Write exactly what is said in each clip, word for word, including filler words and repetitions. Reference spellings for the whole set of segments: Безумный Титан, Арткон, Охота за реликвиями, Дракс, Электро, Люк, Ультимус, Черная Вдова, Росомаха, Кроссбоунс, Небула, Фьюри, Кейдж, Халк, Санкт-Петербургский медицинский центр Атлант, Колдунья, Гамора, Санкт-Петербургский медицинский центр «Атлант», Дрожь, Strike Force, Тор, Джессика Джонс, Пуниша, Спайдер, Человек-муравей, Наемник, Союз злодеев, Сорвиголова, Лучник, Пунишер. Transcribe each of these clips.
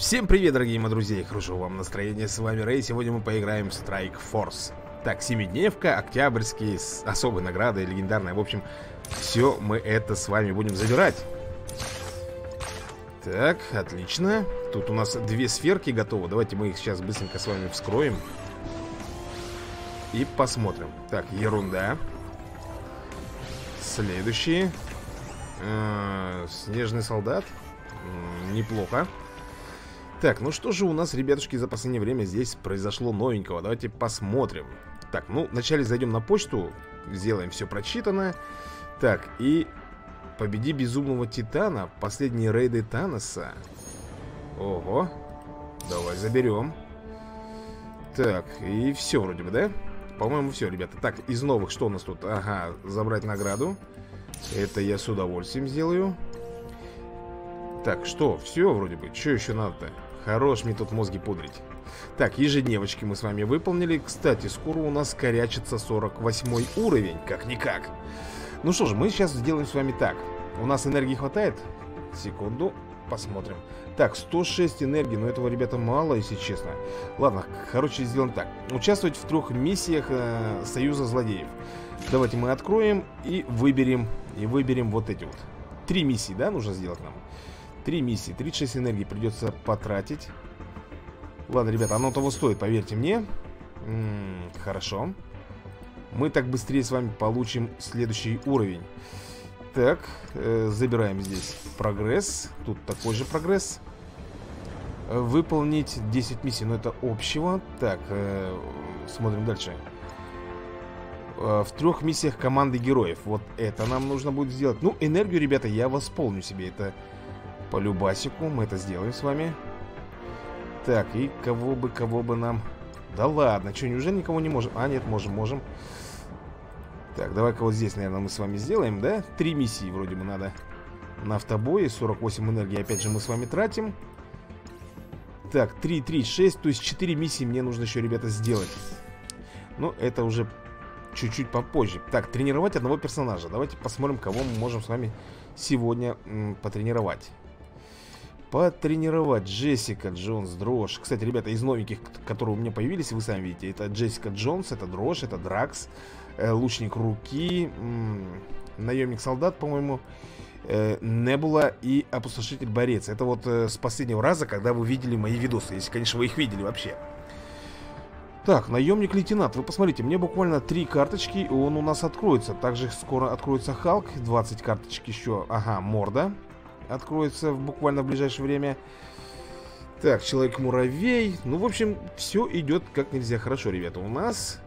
Всем привет, дорогие мои друзья, я хожу вам настроение, с вами Рэй, сегодня мы поиграем в Strike Force. Так, семидневка, октябрьские, особые награды, легендарные, в общем, все мы это с вами будем забирать. Так, отлично, тут у нас две сферки готовы, давайте мы их сейчас быстренько с вами вскроем и посмотрим. Так, ерунда. Следующий. Э-э, снежный солдат. М-м, неплохо. Так, ну что же у нас, ребятушки, за последнее время здесь произошло новенького? Давайте посмотрим. Так, ну, вначале зайдем на почту, сделаем все прочитанное. Так, и победи Безумного Титана, последние рейды Таноса. Ого. Давай заберем. Так, и все вроде бы, да? По-моему, все, ребята. Так, из новых что у нас тут? Ага, забрать награду. Это я с удовольствием сделаю. Так, что? Все вроде бы. Что еще надо-то? Хорош мне тут мозги пудрить. Так, ежедневочки мы с вами выполнили. Кстати, скоро у нас корячится сорок восьмой уровень, как-никак. Ну что ж, мы сейчас сделаем с вами так. У нас энергии хватает? Секунду, посмотрим. Так, сто шесть энергии, но этого, ребята, мало, если честно. Ладно, короче, сделаем так. Участвовать в трех миссиях э, Союза злодеев. Давайте мы откроем и выберем, и выберем вот эти вот. Три миссии, да, нужно сделать нам? Три миссии, тридцать шесть энергии придется потратить. Ладно, ребята, оно того стоит, поверьте мне. М-м, хорошо. Мы так быстрее с вами получим следующий уровень. Так, э, забираем здесь прогресс. Тут такой же прогресс. Выполнить десять миссий, но это общего. Так, э, смотрим дальше. В трех миссиях команды героев. Вот это нам нужно будет сделать. Ну, энергию, ребята, я восполню себе. Это по любасику. Мы это сделаем с вами. Так, и кого бы, кого бы нам... Да ладно, что, неужели никого не можем? А, нет, можем, можем. Так, давай-ка вот здесь, наверное, мы с вами сделаем, да? Три миссии вроде бы надо на автобое. сорок восемь энергии, опять же, мы с вами тратим. Так, три, три, шесть. То есть четыре миссии мне нужно еще, ребята, сделать. Ну, это уже чуть-чуть попозже. Так, тренировать одного персонажа. Давайте посмотрим, кого мы можем с вами сегодня м, потренировать. Потренировать Джессика Джонс, Дрожь. Кстати, ребята, из новеньких, которые у меня появились, вы сами видите, это Джессика Джонс, это Дрожь, это Дракс, э, Лучник руки, Наемник солдат, по-моему, э, Небула и Опустошитель борец. Это вот э, с последнего раза, когда вы видели мои видосы, если, конечно, вы их видели вообще. Так, Наемник лейтенант, вы посмотрите, мне буквально три карточки, и он у нас откроется. Также скоро откроется Халк, двадцать карточек еще, ага, морда. Откроется буквально в ближайшее время. Так, Человек-муравей. Ну, в общем, все идет как нельзя хорошо, ребята, у нас.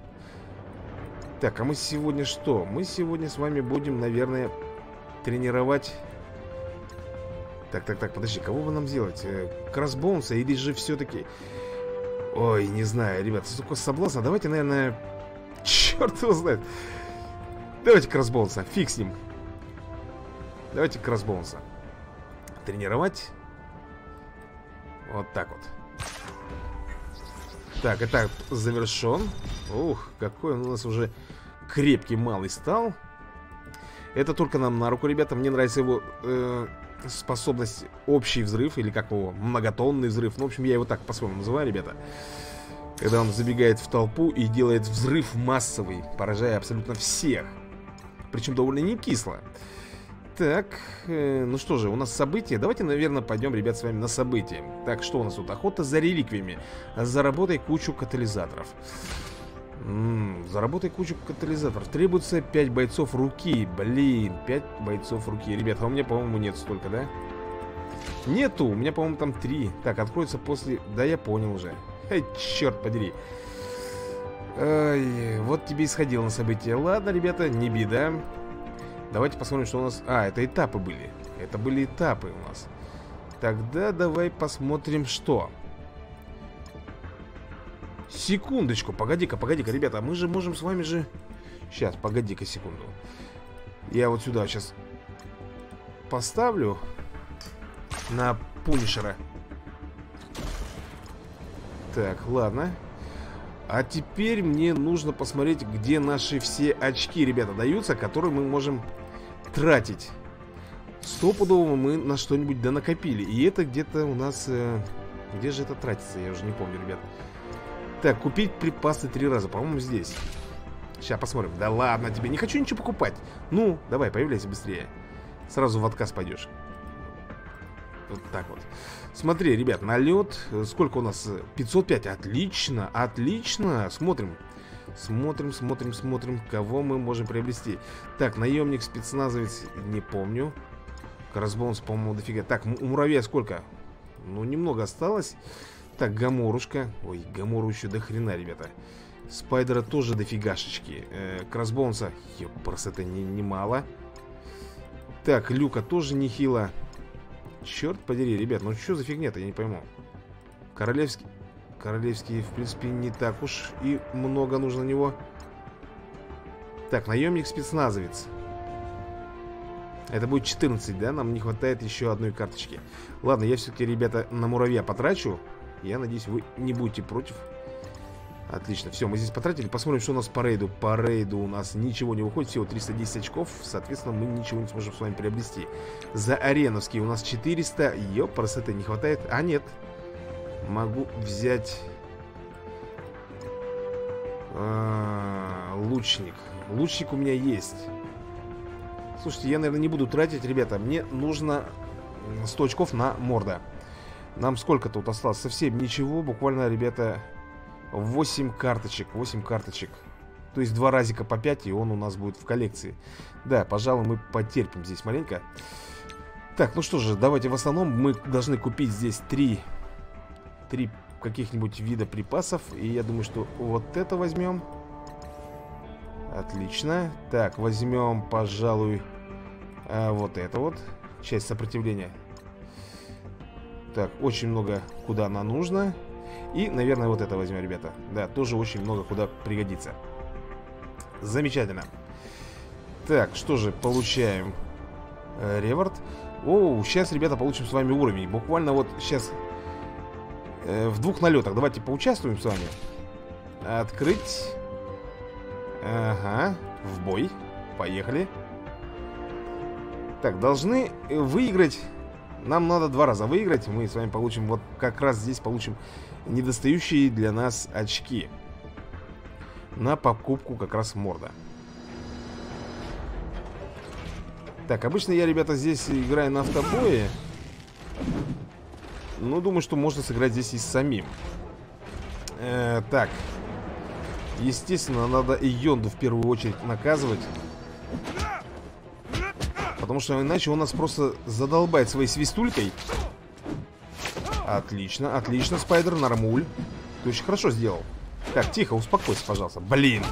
Так, а мы сегодня что? Мы сегодня с вами будем, наверное, тренировать. Так, так, так, подожди, кого бы нам делать? Кроссбоунса или же все-таки... Ой, не знаю, ребята, столько соблазна. Давайте, наверное... Черт его знает. Давайте Кроссбоунса, фиг с ним. Давайте Кроссбоунса тренировать. Вот так вот. Так, этап завершен. Ух, какой он у нас уже крепкий малый стал. Это только нам на руку, ребята. Мне нравится его э, способность общий взрыв, или как его, многотонный взрыв. Ну, в общем, я его так по-своему называю, ребята. Когда он забегает в толпу и делает взрыв массовый, поражая абсолютно всех. Причем довольно не кисло. Так, э, ну что же, у нас события. Давайте, наверное, пойдем, ребят, с вами на события. Так, что у нас тут? Охота за реликвиями. Заработай кучу катализаторов. М-м, заработай кучу катализаторов. Требуется пять бойцов руки. Блин, пять бойцов руки. Ребята, а у меня, по-моему, нет столько, да? Нету, у меня, по-моему, там три. Так, откроется после... Да, я понял уже. Эй, черт подери. Ай, вот тебе и сходил на события. Ладно, ребята, не беда. Давайте посмотрим, что у нас... А, это этапы были. Это были этапы у нас. Тогда давай посмотрим, что. Секундочку, погоди-ка, погоди-ка, ребята. Мы же можем с вами же... Сейчас, погоди-ка секунду. Я вот сюда сейчас поставлю на Пунишера. Так, ладно. А теперь мне нужно посмотреть, где наши все очки, ребята, даются, которые мы можем... тратить. Стопудово мы на что-нибудь донакопили. И это где-то у нас э, Где же это тратится? Я уже не помню, ребят. Так, купить припасы три раза. По-моему, здесь. Сейчас посмотрим. Да ладно тебе. Не хочу ничего покупать. Ну, давай, появляйся быстрее. Сразу в отказ пойдешь. Вот так вот. Смотри, ребят, налет. Сколько у нас? пятьсот пять. Отлично, отлично. Смотрим. Смотрим, смотрим, смотрим, кого мы можем приобрести. Так, наемник, спецназовец. Не помню. Кроссбоунс, по-моему, дофига. Так, у муравья сколько? Ну, немного осталось. Так, гаморушка. Ой, гамору еще до хрена, ребята. Спайдера тоже дофигашечки. э, Кроссбоунса, ёпрс, это немало. Так, люка тоже нехило. Черт подери, ребят, ну что за фигня-то, я не пойму. Королевский. Королевский, в принципе, не так уж и много нужно него. Так, наемник-спецназовец. Это будет четырнадцать, да? Нам не хватает еще одной карточки. Ладно, я все-таки, ребята, на муравья потрачу. Я надеюсь, вы не будете против. Отлично, все, мы здесь потратили. Посмотрим, что у нас по рейду. По рейду у нас ничего не выходит, всего триста десять очков. Соответственно, мы ничего не сможем с вами приобрести. За ареновские у нас четыреста. Ёпрс, это не хватает. А нет, могу взять а, лучник. Лучник у меня есть. Слушайте, я, наверное, не буду тратить, ребята. Мне нужно сто очков на морда. Нам сколько тут осталось? Совсем ничего, буквально, ребята... восемь карточек, восемь карточек. То есть два разика по пять, и он у нас будет в коллекции. Да, пожалуй, мы потерпим здесь маленько. Так, ну что же, давайте в основном мы должны купить здесь три, три каких-нибудь вида припасов. И я думаю, что вот это возьмем. Отлично. Так, возьмем, пожалуй, вот это вот. Часть сопротивления. Так, очень много куда нам нужно. И, наверное, вот это возьмем, ребята. Да, тоже очень много куда пригодится. Замечательно. Так, что же, получаем реворд. Оу, сейчас, ребята, получим с вами уровень. Буквально вот сейчас э, в двух налетах. Давайте поучаствуем с вами. Открыть. Ага, в бой. Поехали. Так, должны выиграть... Нам надо два раза выиграть. Мы с вами получим, вот как раз здесь получим недостающие для нас очки на покупку как раз морда. Так, обычно я, ребята, здесь играю на автобое. Но думаю, что можно сыграть здесь и с самим. э, Так. Естественно, надо и Йонду в первую очередь наказывать, потому что иначе он нас просто задолбает своей свистулькой. Отлично, отлично, Спайдер, нормуль. Ты очень хорошо сделал. Так, тихо, успокойся, пожалуйста. Блин,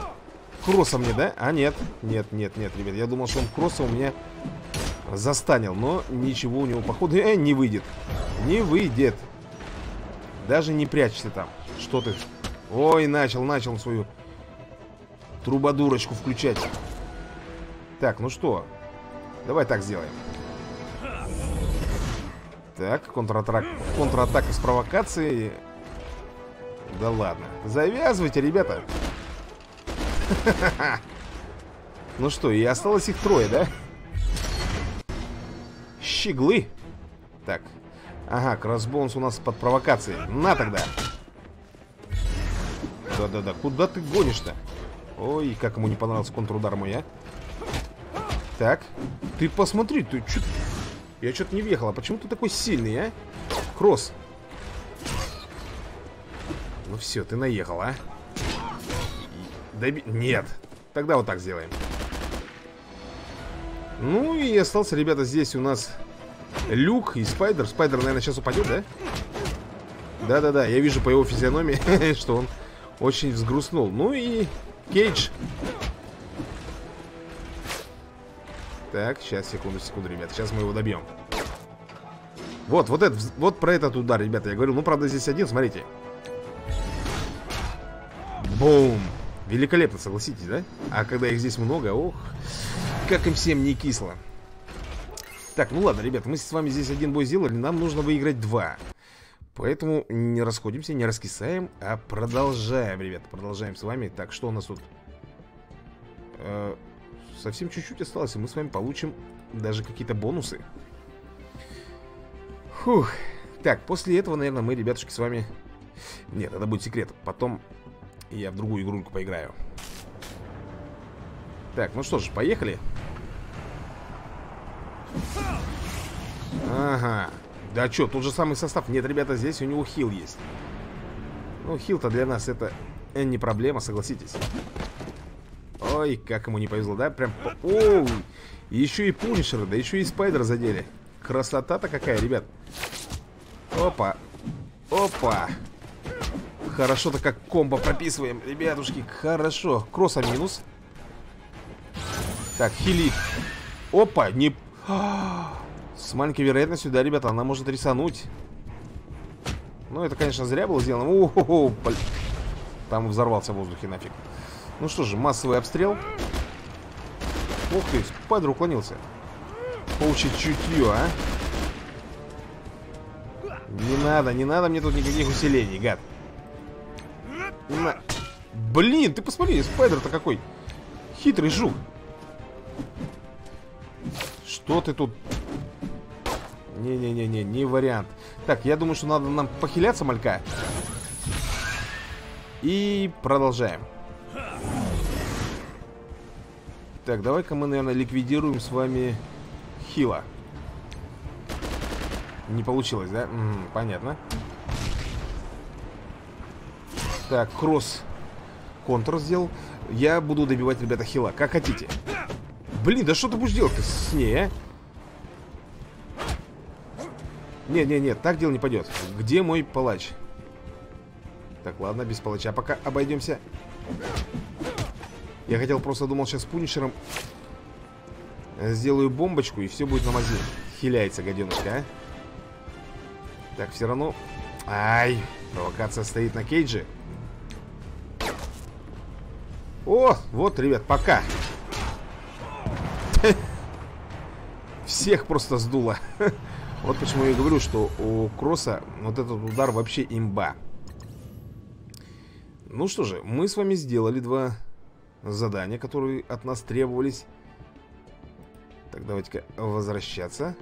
кросса мне, да? А нет, нет, нет, нет, ребят, я думал, что он кросса у меня застанил. Но ничего у него, походу, э, не выйдет. Не выйдет. Даже не прячься там. Что ты? Ой, начал, начал свою трубодурочку включать. Так, ну что? Давай так сделаем. Так, контратака, контратака с провокацией. Да ладно. Завязывайте, ребята. Ну что, и осталось их трое, да? Щеглы. Так. Ага, Кроссбоунс у нас под провокацией. На тогда. Да-да-да, куда ты гонишь-то? Ой, как ему не понравился контрудар мой, а? Так, ты посмотри, ты чё... Я что-то не въехал, а почему ты такой сильный, а? Кросс. Ну все, ты наехал, а? Доби... Нет, тогда вот так сделаем. Ну и остался, ребята, здесь у нас Люк и Спайдер. Спайдер, наверное, сейчас упадет, да? Да-да-да, я вижу по его физиономии, что он очень взгрустнул. Ну и Кейдж. Так, сейчас, секунду, секунду, ребят. Сейчас мы его добьем. Вот, вот это, вот про этот удар, ребята, я говорю. Ну, правда, здесь один, смотрите. Бум! Великолепно, согласитесь, да? А когда их здесь много, ох, как им всем не кисло. Так, ну ладно, ребят, мы с вами здесь один бой сделали. Нам нужно выиграть два. Поэтому не расходимся, не раскисаем, а продолжаем, ребят. Продолжаем с вами. Так, что у нас тут? Эээ... Совсем чуть-чуть осталось, и мы с вами получим даже какие-то бонусы. Фух. Так, после этого, наверное, мы, ребятушки, с вами... Нет, это будет секрет. Потом я в другую игрульку поиграю. Так, ну что ж, поехали. Ага. Да чё, тот же самый состав. Нет, ребята, здесь у него хил есть. Ну, хил-то для нас это не проблема, согласитесь. Ой, как ему не повезло, да? Прям... Ой! Еще и пунишера, да еще и спайдера задели. Красота-то какая, ребят. Опа. Опа. Хорошо-то как комбо прописываем, ребятушки. Хорошо. Кросса минус. Так, хили. Опа, не... С маленькой вероятностью, да, ребята, она может рисануть. Ну, это, конечно, зря было сделано. О-хо-хо, бл... Там взорвался в воздухе нафиг. Ну что же, массовый обстрел. Ух ты, спайдер уклонился. Получить чутье, а? Не надо, не надо мне тут никаких усилений, гад. На... Блин, ты посмотри, спайдер-то какой. Хитрый жук. Что ты тут... Не-не-не-не, не вариант. Так, я думаю, что надо нам похиляться, малька. И продолжаем. Так, давай-ка мы, наверное, ликвидируем с вами хила. Не получилось, да? М-м, понятно. Так, кросс. Контр сделал. Я буду добивать, ребята, хила. Как хотите. Блин, да что ты будешь делать-то с ней, а? Нет-нет-нет, так дело не пойдет. Где мой палач? Так, ладно, без палача пока обойдемся. Я хотел, просто думал, сейчас с пунишером сделаю бомбочку, и все будет на мази. Хиляется, гаденушка, а? Так, все равно... Ай, провокация стоит на Кейдже. О, вот, ребят, пока. Всех просто сдуло. Вот почему я и говорю, что у Кросса вот этот удар вообще имба. Ну что же, мы с вами сделали два задания, которые от нас требовались. Так, давайте-ка возвращаться.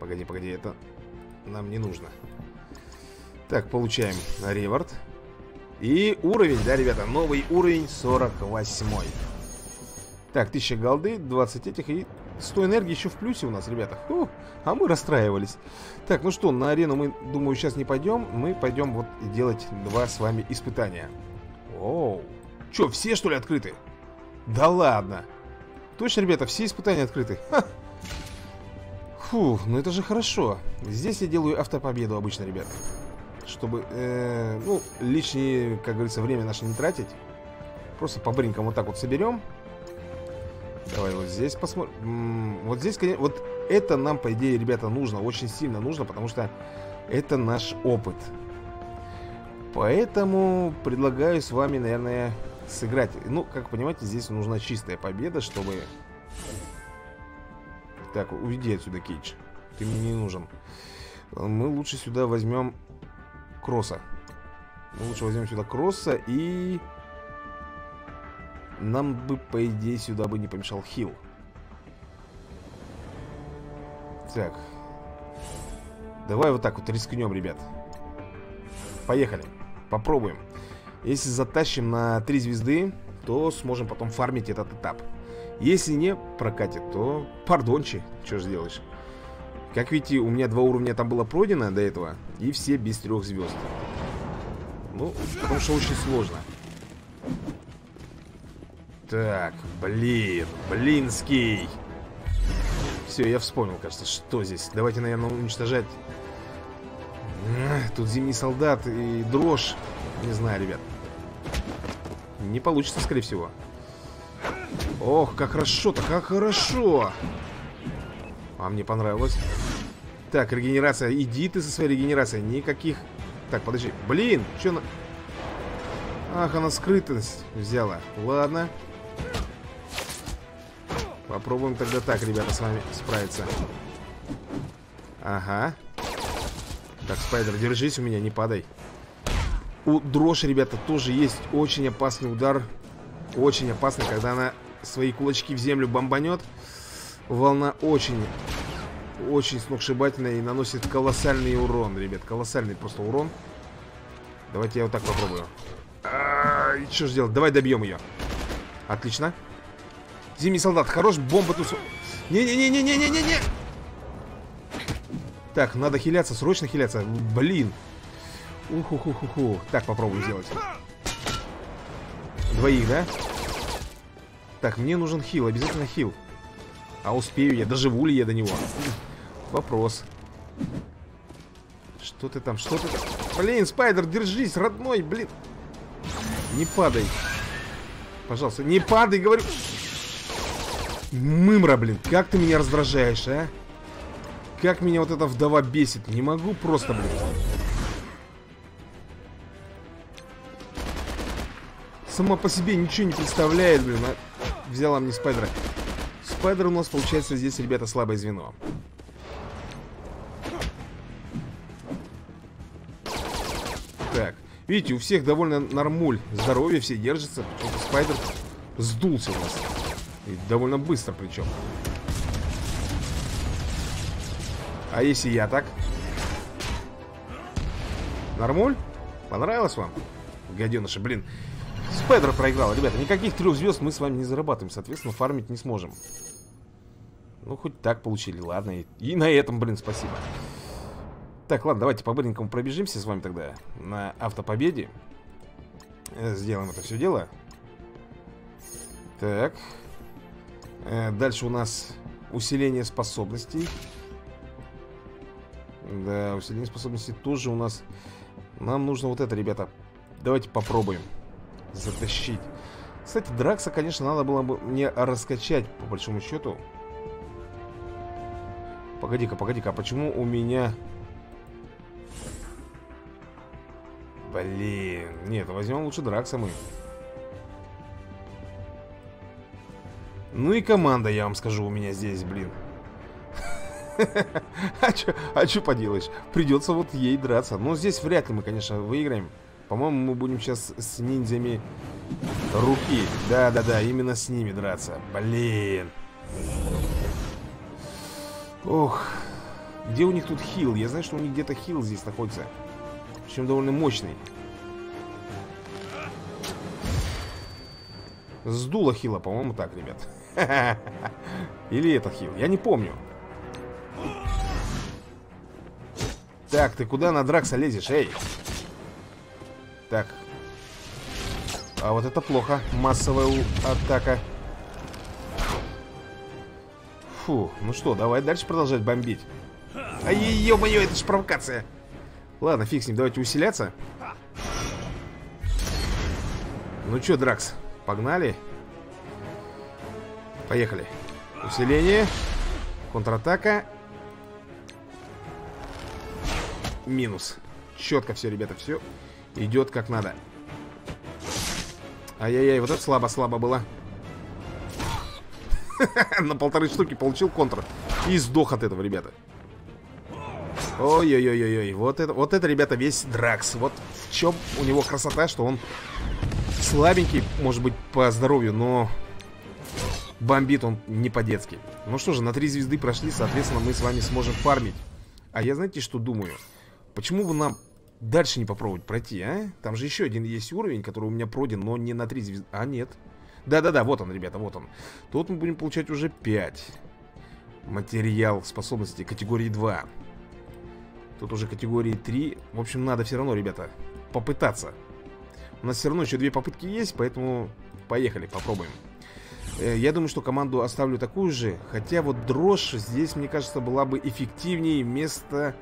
Погоди, погоди, это нам не нужно. Так, получаем реворд. И уровень, да, ребята, новый уровень сорок восьмой. Так, тысяча голды, двадцать этих и... сто энергии еще в плюсе у нас, ребята. О, а мы расстраивались. Так, ну что, на арену мы, думаю, сейчас не пойдем. Мы пойдем вот делать два с вами испытания. Оу. Че, все, что ли, открыты? Да ладно. Точно, ребята, все испытания открыты. Ха. Фу, ну это же хорошо. Здесь я делаю автопобеду обычно, ребята. Чтобы, э, ну, лишнее, как говорится, время наше не тратить. Просто по бринкам вот так вот соберем. Давай вот здесь посмотрим. Вот здесь, конечно, вот это нам, по идее, ребята, нужно. Очень сильно нужно, потому что это наш опыт. Поэтому предлагаю с вами, наверное, сыграть. Ну, как понимаете, здесь нужна чистая победа, чтобы... Так, уйди отсюда, Кейдж. Ты мне не нужен. Мы лучше сюда возьмем Кросса. Мы лучше возьмем сюда Кросса и... Нам бы, по идее, сюда бы не помешал хил. Так. Давай вот так вот рискнем, ребят. Поехали. Попробуем. Если затащим на три звезды, то сможем потом фармить этот этап. Если не прокатит, то пардончи. Что же делаешь? Как видите, у меня два уровня там было пройдено до этого. И все без трех звезд. Ну, потому что очень сложно. Так, блин, блинский. Все, я вспомнил, кажется, что здесь. Давайте, наверное, уничтожать. Тут зимний солдат и дрожь. Не знаю, ребят. Не получится, скорее всего. Ох, как хорошо-то, как хорошо. А мне понравилось. Так, регенерация. Иди ты со своей регенерацией. Никаких... Так, подожди. Блин, что на... Ах, она скрытность взяла. Ладно. Попробуем тогда так, ребята, с вами справиться. Ага. Так, спайдер, держись у меня, не падай. У дрожи, ребята, тоже есть очень опасный удар. Очень опасный, когда она свои кулачки в землю бомбанет. Волна очень очень сногсшибательно и наносит колоссальный урон, ребят. Колоссальный просто урон. Давайте я вот так попробую. А -а -а, что же делать? Давай добьем ее. Отлично. Зимний солдат, хорош, бомба тут... Не-не-не-не-не-не-не-не! Так, надо хиляться, срочно хиляться. Блин. Уху-ху-ху-ху. Так, попробую сделать. Двоих, да? Так, мне нужен хил, обязательно хил. А успею я, доживу ли я до него? Вопрос. Что ты там, что ты там? Блин, Спайдер, держись, родной, блин. Не падай. Пожалуйста, не падай, говорю. Мымра, блин, как ты меня раздражаешь, а? Как меня вот эта вдова бесит. Не могу просто, блин. Сама по себе ничего не представляет, блин. А... Взяла мне Спайдера. Спайдер у нас, получается, здесь, ребята, слабое звено. Так. Видите, у всех довольно нормуль. Здоровье, все держатся. Спайдер сдулся у нас. И довольно быстро причем. А если я так? Нормуль? Понравилось вам? Гаденыши, блин. Спайдер проиграл, ребята. Никаких трех звезд мы с вами не зарабатываем. Соответственно, фармить не сможем. Ну, хоть так получили, ладно. И на этом, блин, спасибо. Так, ладно, давайте по-быренькому пробежимся с вами тогда на автопобеде. Сделаем это все дело. Так. Дальше у нас усиление способностей. Да, усиление способностей тоже у нас. Нам нужно вот это, ребята. Давайте попробуем затащить. Кстати, Дракса, конечно, надо было бы мне раскачать, по большому счету. Погоди-ка, погоди-ка, а почему у меня... Блин, нет, возьмем лучше Дракса мы. Ну и команда, я вам скажу, у меня здесь, блин. А чё, а чё поделаешь? Придется вот ей драться. Но здесь вряд ли мы, конечно, выиграем. По-моему, мы будем сейчас с ниндзями руки. Да-да-да, именно с ними драться. Блин. Ох. Где у них тут хил? Я знаю, что у них где-то хил здесь находится. Причем довольно мощный. Сдуло хила, по-моему, так, ребят. Или это хил, я не помню. Так, ты куда на Дракса лезешь, эй? Так. А вот это плохо. Массовая атака. Фу, ну что, давай дальше продолжать бомбить. Ай, ё-моё, это же провокация. Ладно, фиг с ним, давайте усиляться. Ну чё, Дракс, погнали. Поехали. Усиление. Контратака. Минус. Четко все, ребята, все идет как надо. Ай-яй-яй, вот это слабо-слабо было. На полторы штуки получил контр. И сдох от этого, ребята. Ой-ой-ой-ой-ой. Вот это, вот это, ребята, весь Дракс. Вот в чем у него красота, что он слабенький, может быть, по здоровью, но бомбит он не по-детски. Ну что же, на три звезды прошли, соответственно, мы с вами сможем фармить. А я, знаете, что думаю? Почему бы нам дальше не попробовать пройти, а? Там же еще один есть уровень, который у меня пройден, но не на три звезды. А, нет. Да-да-да, вот он, ребята, вот он. Тут мы будем получать уже пять. Материал способности категории два. Тут уже категории три. В общем, надо все равно, ребята, попытаться. У нас все равно еще две попытки есть, поэтому поехали, попробуем. Я думаю, что команду оставлю такую же. Хотя вот дрожь здесь, мне кажется, была бы эффективнее вместо...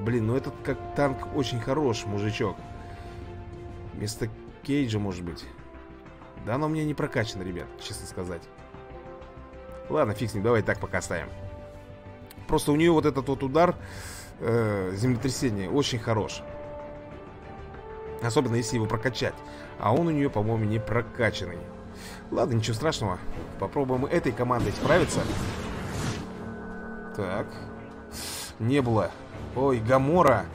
Блин, ну этот как танк очень хорош, мужичок. Вместо Кейджа, может быть. Да, она у меня не прокачана, ребят, честно сказать. Ладно, фиг с ним, давай так пока оставим. Просто у нее вот этот вот удар э, землетрясение очень хорош. Особенно если его прокачать. А он у нее, по-моему, не прокачанный. Ладно, ничего страшного. Попробуем этой командой справиться. Так. Небула. Ой, Гамора.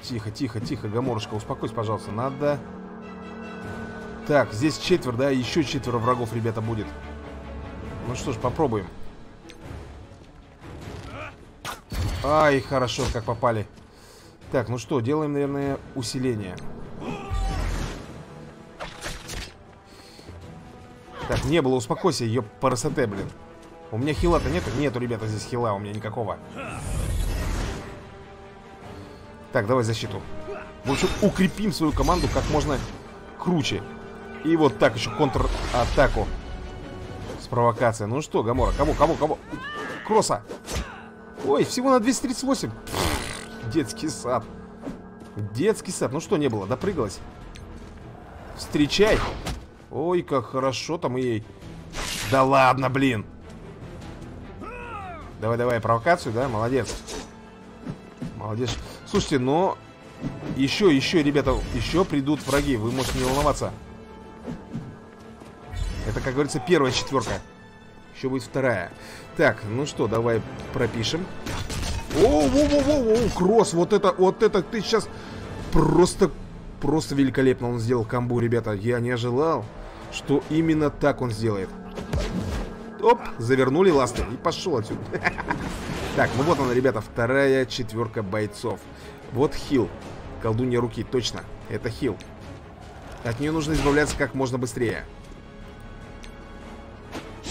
Тихо, тихо, тихо, Гаморушка, успокойся, пожалуйста, надо. Так, здесь четверо, да, еще четверо врагов, ребята, будет. Ну что ж, попробуем. Ай, хорошо, как попали. Так, ну что, делаем, наверное, усиление. Так, не было, успокойся, ее парасоте, блин. У меня хила-то нету? Нету, ребята, здесь хила у меня никакого. Так, давай защиту. В общем, укрепим свою команду как можно круче. И вот так еще контратаку. С провокацией. Ну что, Гамора, кого, кого, кого? Кросса. Ой, всего на двести тридцать восемь. Пфф, детский сад. Детский сад. Ну что, не было, допрыгалась. Встречай. Ой, как хорошо там ей. Да ладно, блин. Давай, давай, провокацию, да? Молодец. Молодец. Слушайте, но... Еще, еще, ребята, еще придут враги. Вы можете не волноваться. Это, как говорится, первая четверка. Еще будет вторая. Так, ну что, давай пропишем. О-о-о-о-о-о, кросс, вот это, вот это ты сейчас просто, просто великолепно он сделал камбу, ребята. Я не ожидал, что именно так он сделает. Оп, завернули ласты и пошел отсюда. Так, ну вот она, ребята, вторая четверка бойцов. Вот хил. Колдунья руки, точно, это хил. От нее нужно избавляться как можно быстрее.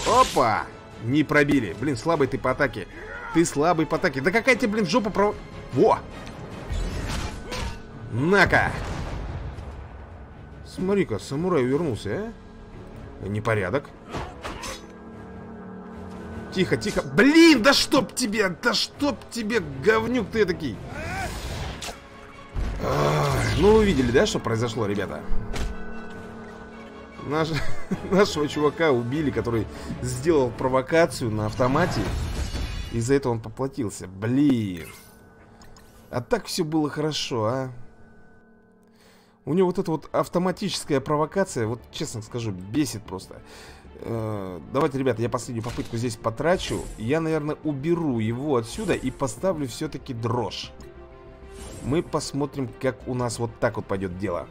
Опа! Не пробили. Блин, слабый ты по атаке. Ты слабый по атаке. Да какая тебе, блин, жопа про... Во! На-ка! Смотри-ка, самурай увернулся, а? Непорядок. Тихо, тихо. Блин, да чтоб тебе! Да чтоб тебе, говнюк ты такой! А, ну, вы видели, да, что произошло, ребята? Наш, нашего чувака убили, который сделал провокацию на автомате. И за это он поплатился. Блин. А так все было хорошо, а? У него вот эта вот автоматическая провокация, вот честно скажу, бесит просто. Э-э, давайте, ребята, я последнюю попытку здесь потрачу. Я, наверное, уберу его отсюда и поставлю все-таки дрожь. Мы посмотрим, как у нас вот так вот пойдет дело.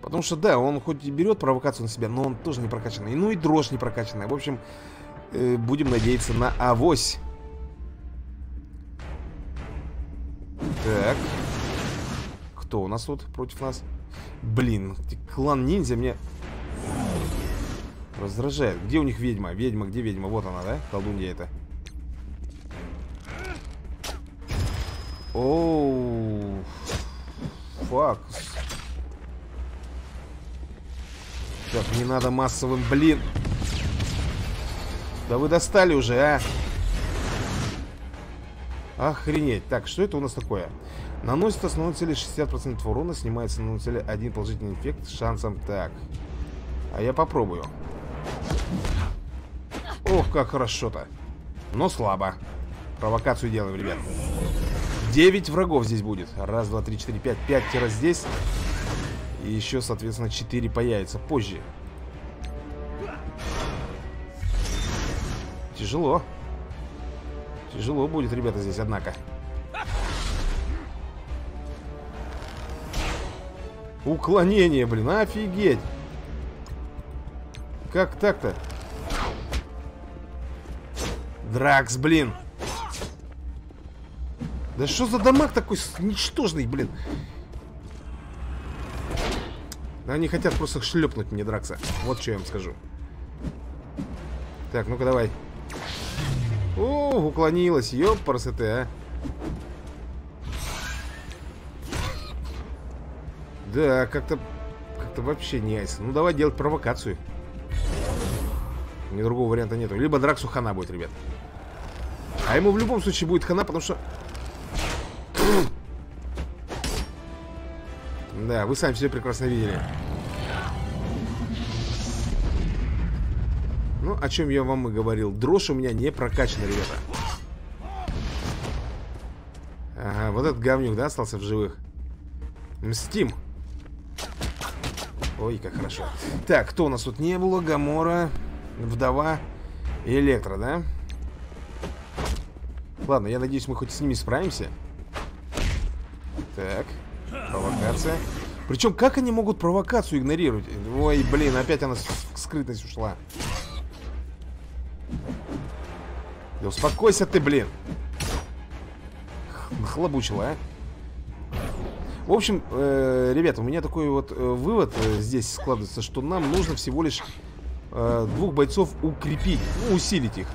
Потому что, да, он хоть и берет провокацию на себя, но он тоже не прокачанный. Ну и дрожь не прокачанная. В общем, э, будем надеяться на авось. Так. Кто у нас тут против нас? Блин, клан ниндзя мне раздражает. Где у них ведьма? Ведьма, где ведьма? Вот она, да? Колдунья это. Оу. Фак. Так, не надо массовым, блин. Да вы достали уже, а? Охренеть. Так, что это у нас такое? Наносит основной цели шестьдесят процентов урона, снимается основной цели один положительный эффект с шансом. Так, а я попробую. Ох, как хорошо-то. Но слабо. Провокацию делаем, ребят. девять врагов здесь будет. Раз, два, три, четыре, пять. пять тире здесь. И еще, соответственно, четыре появится позже. Тяжело. Тяжело будет, ребята, здесь, однако. Уклонение, блин, офигеть. Как так-то? Дракс, блин. Да что за дамаг такой ничтожный, блин. Они хотят просто шлепнуть мне Дракса. Вот что я им скажу. Так, ну-ка давай. О, уклонилась. Ёпарасоте, а. Да, как-то как-то вообще не айс. Ну, давай делать провокацию. У меня другого варианта нету. Либо Драксу хана будет, ребят. А ему в любом случае будет хана, потому что... Да, вы сами все прекрасно видели. Ну, о чем я вам и говорил. Дрожь у меня не прокачана, ребята. Ага, вот этот говнюк, да, остался в живых. Мстим. Ой, как хорошо. Так, кто у нас тут не было? Гамора, Вдова и Электро, да? Ладно, я надеюсь, мы хоть с ними справимся. Так, провокация. Причем, как они могут провокацию игнорировать? Ой, блин, опять она в скрытность ушла. Да успокойся ты, блин. Нахлобучила, а. В общем, э, ребята, у меня такой вот э, вывод э, здесь складывается, что нам нужно всего лишь э, двух бойцов укрепить, ну, усилить их.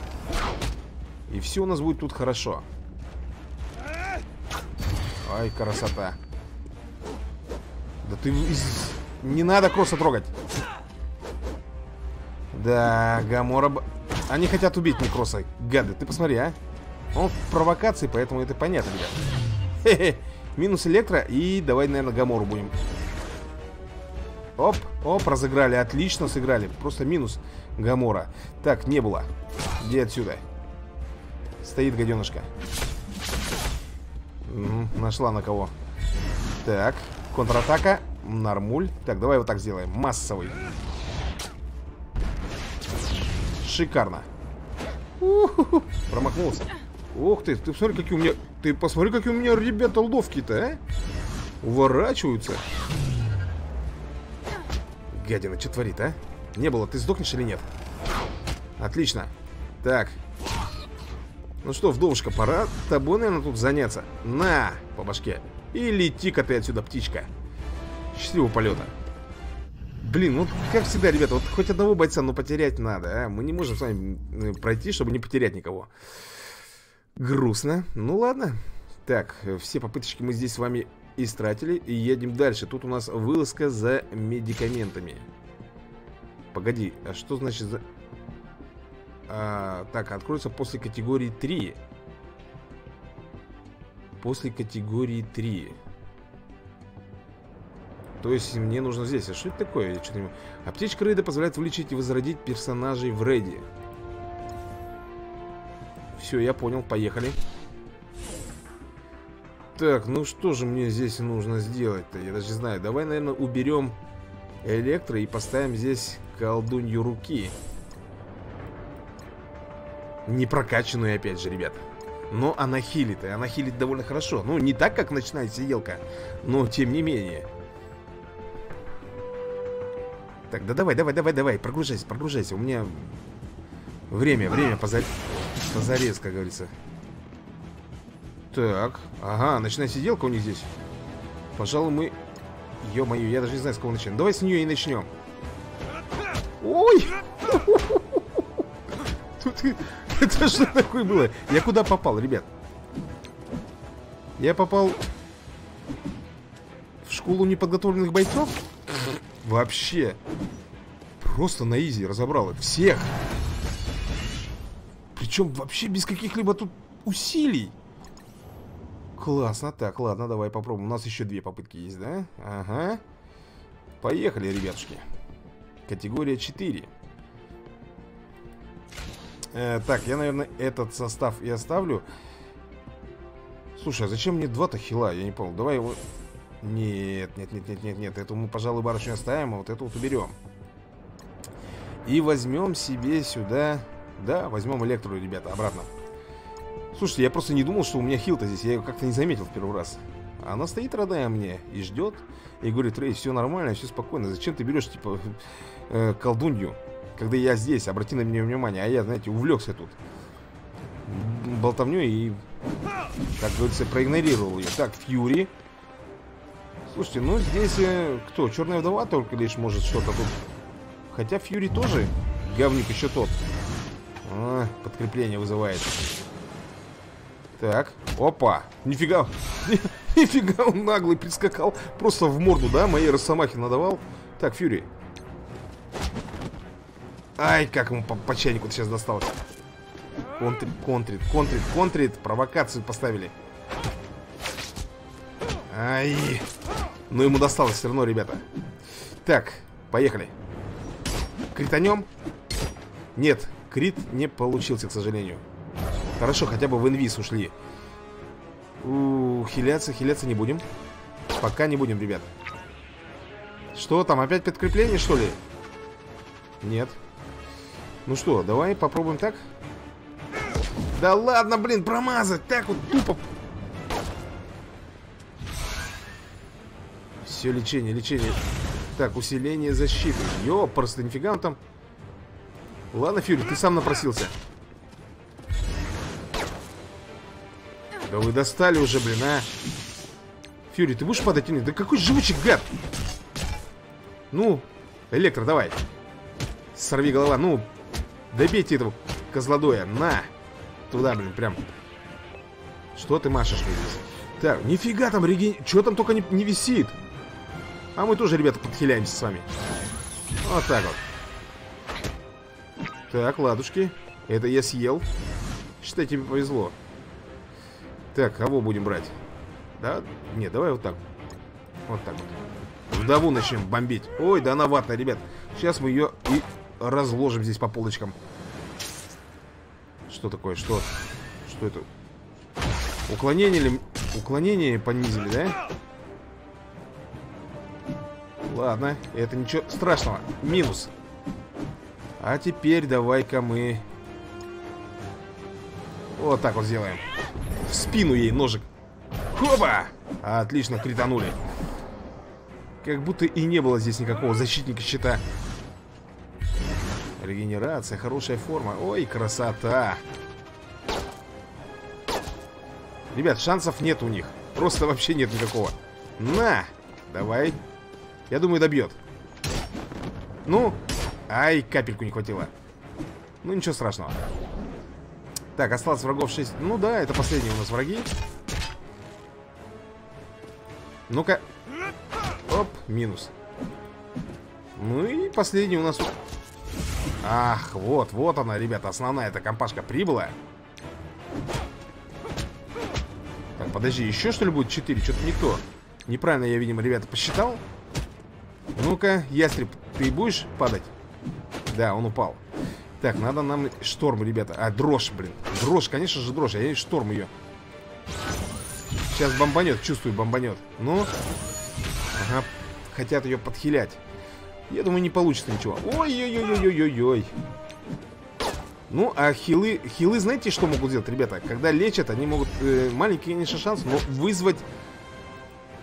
И все у нас будет тут хорошо. Ай, красота. Да ты... Не надо Кросса трогать. Да, Гамора... Они хотят убить мне Кросса, гады. Ты посмотри, а. Он в провокации, поэтому это понятно, ребят. Хе-хе. Минус Электро. И давай, наверное, Гамору будем. Оп, оп, разыграли. Отлично сыграли. Просто минус Гамора. Так, не было. Иди отсюда. Стоит гаденышка. Угу, нашла на кого. Так, контратака. Нормуль. Так, давай вот так сделаем. Массовый. Шикарно. У-ху-ху. Промахнулся. Ух ты, ты посмотри, какие у меня... Ты посмотри, какие у меня, ребята, ловкие-то, а? Уворачиваются. Гадина, что творит, а? Не было, ты сдохнешь или нет? Отлично. Так. Ну что, вдовушка, пора тобой, наверное, тут заняться. На, по башке. И лети-ка ты отсюда, птичка. Счастливого полета. Блин, вот как всегда, ребята, вот хоть одного бойца, но потерять надо, а? Мы не можем с вами пройти, чтобы не потерять никого. Грустно. Ну ладно. Так, все попыточки мы здесь с вами истратили. И едем дальше. Тут у нас вылазка за медикаментами. Погоди, а что значит за... А, так, откроется после категории три. После категории три. То есть мне нужно здесь... А что это такое? Я что-то не... Аптечка рейда позволяет вылечить и возродить персонажей в рейде. Все, я понял, поехали. Так, ну что же мне здесь нужно сделать-то? Я даже не знаю. Давай, наверное, уберем Электро и поставим здесь колдунью руки. Не прокачанную, опять же, ребята. Но она хилит, и она хилит довольно хорошо. Ну, не так, как ночная сиделка, но тем не менее. Так, да давай, давай, давай, давай. Прогружайся, прогружайся. У меня время, время позади. Позарез, как говорится. Так, ага, ночная сиделка у них здесь. Пожалуй, мы... Ё-моё, я даже не знаю, с кого начнем. Давай с нее и начнем. Ой! Это что такое было? Я куда попал, ребят? Я попал в школу неподготовленных бойцов? Вообще. Просто на изи разобрал их всех. Причем вообще без каких-либо тут усилий. Классно. Так, ладно, давай попробуем. У нас еще две попытки есть, да? Ага. Поехали, ребятушки. Категория четыре. э, Так, я, наверное, этот состав и оставлю. Слушай, а зачем мне два-то хила? Я не понял, давай его... Нет, нет, нет, нет, нет, нет. Эту мы, пожалуй, барышню оставим, а вот эту вот уберем. И возьмем себе сюда... Да, возьмем Электру, ребята, обратно. Слушайте, я просто не думал, что у меня хил-то здесь. Я ее как-то не заметил в первый раз. Она стоит, родная мне, и ждет. И говорит, Рэй, все нормально, все спокойно. Зачем ты берешь, типа, э, колдунью? Когда я здесь, обрати на меня внимание. А я, знаете, увлекся тут болтовней и, как говорится, проигнорировал ее. Так, Фьюри. Слушайте, ну здесь э, кто? Черная Вдова только лишь может что-то тут. Хотя Фьюри тоже говник еще тот. А, подкрепление вызывает. Так, опа. Нифига, нифига он наглый прискакал. Просто в морду, да, моей Росомахе надавал. Так, Фьюри. Ай, как ему по, по чайнику сейчас досталось. Контрит, контрит, контрит, контрит. Провокацию поставили. Ай. Но ему досталось все равно, ребята. Так, поехали. Кританем. Нет. Крит не получился, к сожалению. Хорошо, хотя бы в инвиз ушли. У, хиляться, хиляться не будем. Пока не будем, ребят. Что там, опять подкрепление, что ли? Нет. Ну что, давай попробуем так. Да ладно, блин, промазать. Так вот тупо. Все, лечение, лечение. Так, усиление защиты. Ё, просто нифига он там... Ладно, Фьюри, ты сам напросился. Да вы достали уже, блин, а. Фьюри, ты будешь падать или нет? Да какой живучий гад. Ну, Электро, давай. Сорви голова, ну. Добейте этого козлодоя, на. Туда, блин, прям. Что ты машешь, блин? Так, нифига там реген... Чего там только не, не висит? А мы тоже, ребята, подхиляемся с вами. Вот так вот. Так, ладушки. Это я съел. Считай, тебе повезло. Так, кого будем брать? Да? Нет, давай вот так. Вот так вот. Вдову начнем бомбить. Ой, да она ватная, ребят. Сейчас мы ее и разложим здесь по полочкам. Что такое? Что? Что это? Уклонение ли... Уклонение понизили, да? Ладно, это ничего страшного. Минус. А теперь давай-ка мы... Вот так вот сделаем. В спину ей ножик. Хопа! Отлично, кританули. Как будто и не было здесь никакого защитника щита. Регенерация, хорошая форма. Ой, красота! Ребят, шансов нет у них. Просто вообще нет никакого. На! Давай. Я думаю, добьет. Ну. Ай, капельку не хватило. Ну, ничего страшного. Так, осталось врагов шесть. Ну да, это последние у нас враги. Ну-ка. Оп, минус. Ну и последний у нас. Ах, вот, вот она, ребята. Основная эта компашка прибыла. Так, подожди, еще что ли будет четыре? Что-то не то. Неправильно я, видимо, ребята, посчитал. Ну-ка, ястреб, ты будешь падать? Да, он упал. Так, надо нам шторм, ребята. А, дрожь, блин. Дрожь, конечно же, дрожь. А я и шторм ее. Сейчас бомбанет, чувствую, бомбанет. Ну. Ага, хотят ее подхилять. Я думаю, не получится ничего. Ой-ой-ой-ой-ой-ой. Ну, а хилы, хилы, знаете, что могут сделать, ребята? Когда лечат, они могут... Э, маленький, конечно, шанс, но вызвать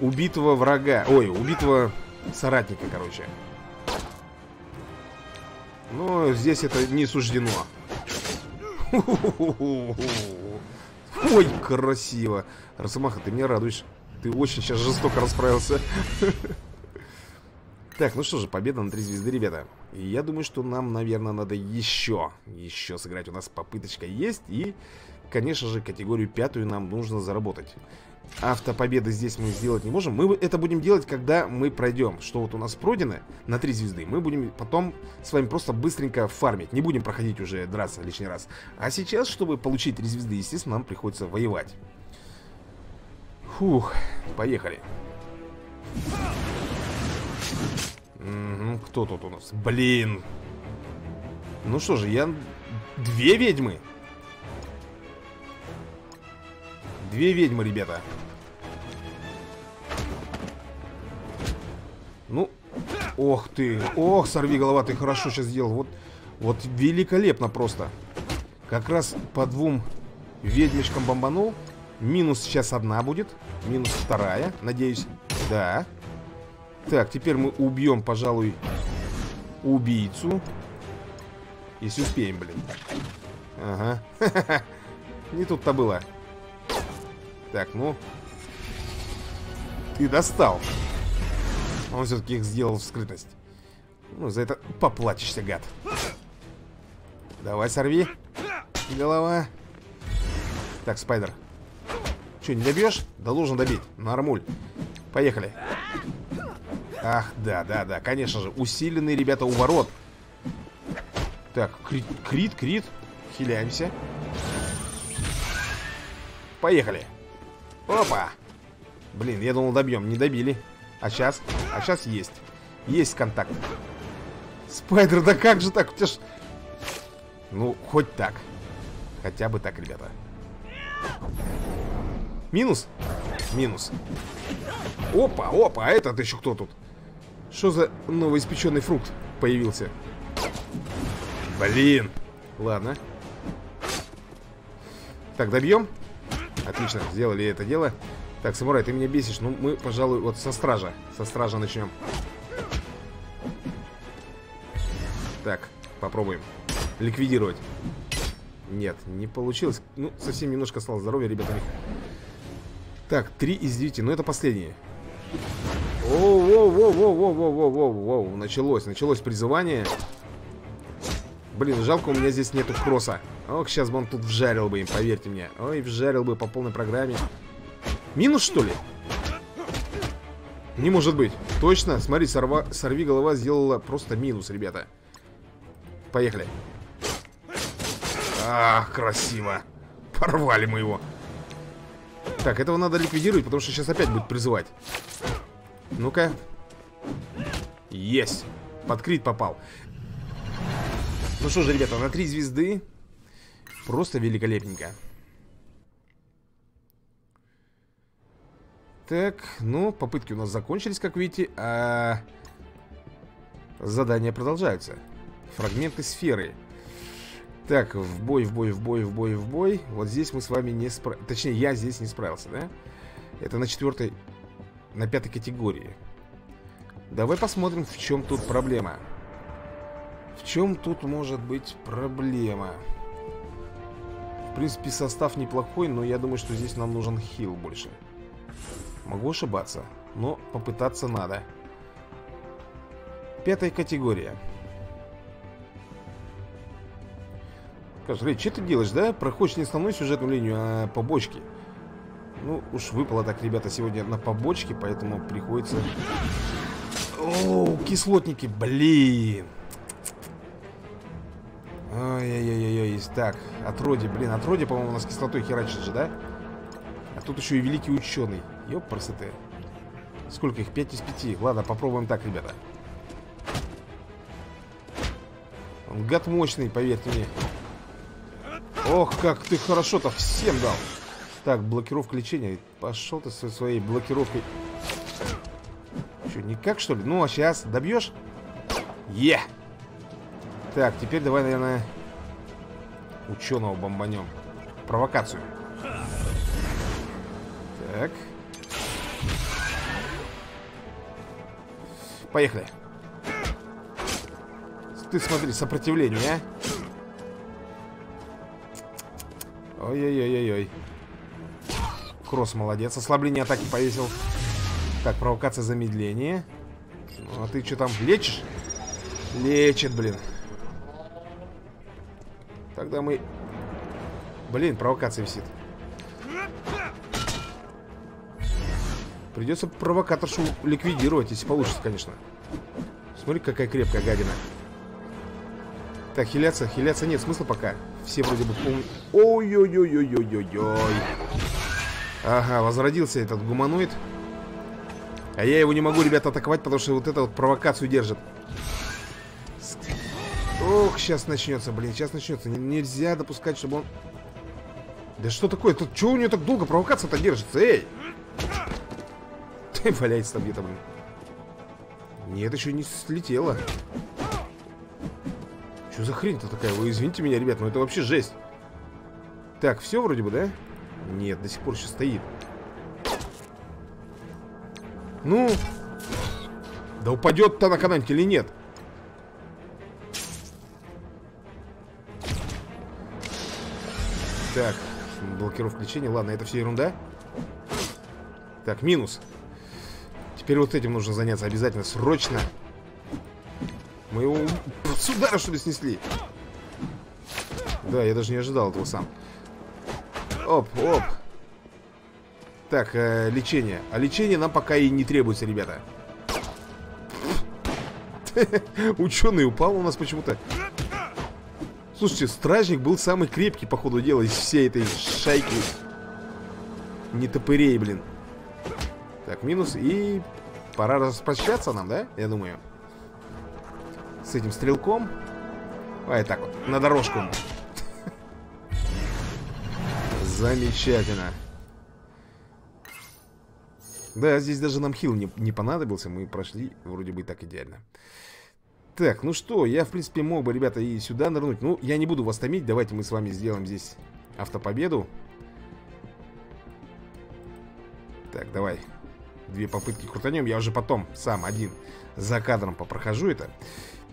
убитого врага. Ой, убитого... Соратника, короче. Но здесь это не суждено. Ой, красиво. Росомаха, ты меня радуешь. Ты очень сейчас жестоко расправился. Так, ну что же, победа на три звезды, ребята. И я думаю, что нам, наверное, надо еще Еще сыграть, у нас попыточка есть. И, конечно же, категорию пятую нам нужно заработать. Автопобеды здесь мы сделать не можем. Мы это будем делать, когда мы пройдем. Что вот у нас пройдено на три звезды. Мы будем потом с вами просто быстренько фармить. Не будем проходить уже драться лишний раз. А сейчас, чтобы получить три звезды, естественно, нам приходится воевать. Фух, поехали. Угу, кто тут у нас? Блин. Ну что же, я... Две ведьмы. Две ведьмы, ребята. Ну, ох ты. Ох, сорви голова, ты хорошо сейчас сделал. Вот, вот великолепно просто. Как раз по двум ведьмочкам бомбанул. Минус сейчас одна будет. Минус вторая, надеюсь. Да. Так, теперь мы убьем, пожалуй, убийцу. Если успеем, блин. Ага. Ха-ха-ха. Не тут-то было. Так, ну. Ты достал. Он все-таки их сделал в скрытность. Ну, за это поплачешься, гад. Давай, сорви. Голова. Так, Спайдер. Че, не добьешь? Да должен добить. Нормуль. Поехали. Ах, да, да, да. Конечно же, усиленный, ребята, уворот. Так, крит, крит, крит. Хиляемся. Поехали. Опа! Блин, я думал, добьем. Не добили. А сейчас? А сейчас есть. Есть контакт. Спайдер, да как же так? У тебя ж... Ну, хоть так. Хотя бы так, ребята. Минус? Минус. Опа, опа, а этот еще кто тут? Что за новоиспеченный фрукт появился? Блин. Ладно. Так, добьем? Отлично, сделали это дело. Так, самурай, ты меня бесишь. Ну, мы, пожалуй, вот со стража. Со стража начнем. Так, попробуем ликвидировать. Нет, не получилось. Ну, совсем немножко осталось здоровья, ребята. Так, три из девяти. Ну, это последние. Воу-воу-воу-воу-воу-воу-воу-воу. Началось, началось призывание. Блин, жалко, у меня здесь нету кросса. Ох, сейчас бы он тут вжарил бы им, поверьте мне. Ой, вжарил бы по полной программе. Минус, что ли? Не может быть. Точно, смотри, сорва... Сорвиголова сделала просто минус, ребята. Поехали. Ах, красиво. Порвали мы его. Так, этого надо ликвидировать, потому что сейчас опять будет призывать. Ну-ка. Есть. Под крит попал. Ну что же, ребята, на три звезды. Просто великолепненько. Так, ну, попытки у нас закончились, как видите. А задания продолжаются. Фрагменты сферы. Так, в бой, в бой, в бой, в бой, в бой. Вот здесь мы с вами не справились. Точнее, я здесь не справился, да? Это на четвертой, на пятой категории. Давай посмотрим, в чем тут проблема. В чем тут может быть проблема? В принципе, состав неплохой, но я думаю, что здесь нам нужен хил больше. Могу ошибаться, но попытаться надо. Пятая категория. Скажи, что ты делаешь, да? Проходишь не основную сюжетную линию, а побочки. Ну, уж выпало так, ребята, сегодня на побочке, поэтому приходится... О, кислотники, блин! Ой-ой-ой-ой, так, отроди, блин, отроди, по-моему, у нас кислотой херачит же, да? А тут еще и великий ученый. Ёпрсоты. Сколько их? пять из пяти. Ладно, попробуем так, ребята. Он гад мощный, поверьте мне. Ох, как ты хорошо-то всем дал. Так, блокировка лечения. Пошел ты со своей блокировкой. Что, никак, что ли? Ну, а сейчас добьешь? Е! Так, теперь давай, наверное, ученого бомбанем. Провокацию. Так. Поехали. Ты смотри, сопротивление, а? Ой-ой-ой-ой-ой. Кросс, молодец. Ослабление атаки повесил. Так, провокация, замедление. Ну, а ты что там, лечишь? Лечит, блин. Тогда мы... Блин, провокация висит. Придется провокаторшу ликвидировать, если получится, конечно. Смотри, какая крепкая гадина. Так, хиляться, хиляться нет смысла пока. Все вроде бы помнят. Ой-ой-ой-ой-ой-ой-ой. Ага, возродился этот гуманоид. А я его не могу, ребята, атаковать, потому что вот это вот провокацию держит. Ох, сейчас начнется, блин, сейчас начнется. Нельзя допускать, чтобы он... Да что такое? Тут чего у нее так долго провокация-то держится? Эй! Валяется там где-то, блин. Нет, еще не слетело. Что за хрень-то такая? Вы извините меня, ребят, но это вообще жесть. Так, все вроде бы, да? Нет, до сих пор еще стоит. Ну? Да упадет-то на канале или нет? Так, блокировка лечения. Ладно, это все ерунда. Так, минус. Теперь вот этим нужно заняться обязательно, срочно. Мы его с удара, что ли, снесли? Да, я даже не ожидал этого сам. Оп, оп. Так, э, лечение. А лечение нам пока и не требуется, ребята. Ученый упал у нас почему-то. Слушайте, стражник был самый крепкий, по ходу дела, из всей этой шайки. Не топырей, блин. Так, минус. И пора распрощаться нам, да? Я думаю. С этим стрелком. А, и так вот, на дорожку. Замечательно. Да, здесь даже нам хил не, не понадобился. Мы прошли вроде бы так идеально. Так, ну что, я в принципе мог бы, ребята, и сюда нырнуть. Ну, я не буду вас томить, давайте мы с вами сделаем здесь автопобеду. Так, давай. Две попытки крутанем, я уже потом сам один за кадром попрохожу это.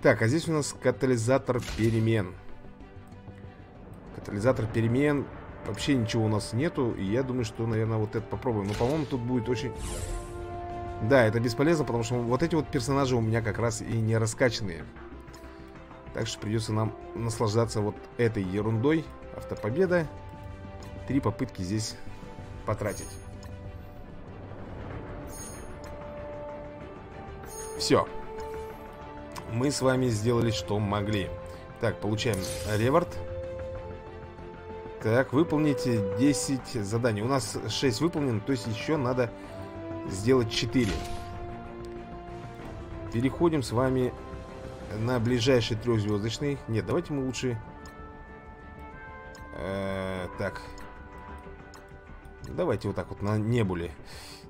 Так, а здесь у нас катализатор перемен. Катализатор перемен Вообще ничего у нас нету. И я думаю, что, наверное, вот это попробуем. Но, по-моему, тут будет очень... Да, это бесполезно, потому что вот эти вот персонажи у меня как раз и не раскачанные. Так что придется нам наслаждаться вот этой ерундой. Автопобеда. Три попытки здесь потратить. Все. Мы с вами сделали, что могли. Так, получаем реворд. Так, выполните десять заданий. У нас шесть выполнено, то есть еще надо сделать четыре. Переходим с вами на ближайший трехзвездочный. Нет, давайте мы лучше... Э-э- так. Давайте вот так вот на Небуле.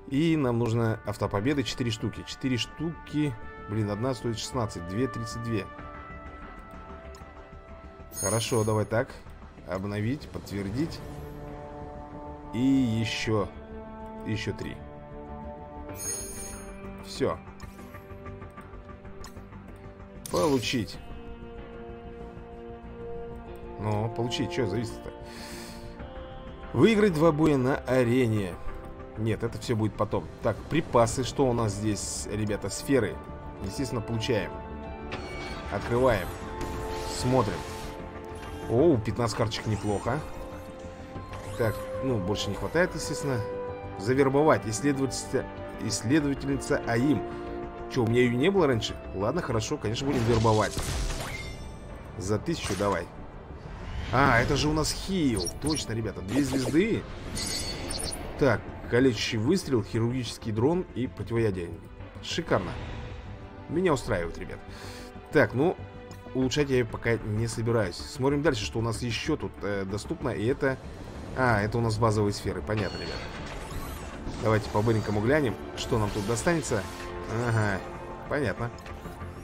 И нам нужно автопобеды четыре штуки. четыре штуки... Блин, одна стоит шестнадцать, две тридцать два. Хорошо, давай так. Обновить, подтвердить. И еще. Еще три. Все. Получить. Ну, получить, что зависит-то? Выиграть два боя на арене. Нет, это все будет потом. Так, припасы, что у нас здесь, ребята? Сферы. Естественно, получаем. Открываем. Смотрим. Оу, пятнадцать карточек, неплохо. Так, ну, больше не хватает, естественно. Завербовать. Исследовательница, исследовательница АИМ. Че, у меня ее не было раньше? Ладно, хорошо, конечно, будем вербовать. За тысячу давай. А, это же у нас хил. Точно, ребята, две звезды. Так, колючий выстрел, хирургический дрон и противоядие. Шикарно. Меня устраивает, ребят. Так, ну, улучшать я ее пока не собираюсь. Смотрим дальше, что у нас еще тут э, доступно. И это... А, это у нас базовые сферы. Понятно, ребят. Давайте по-быренькому глянем, что нам тут достанется. Ага, понятно.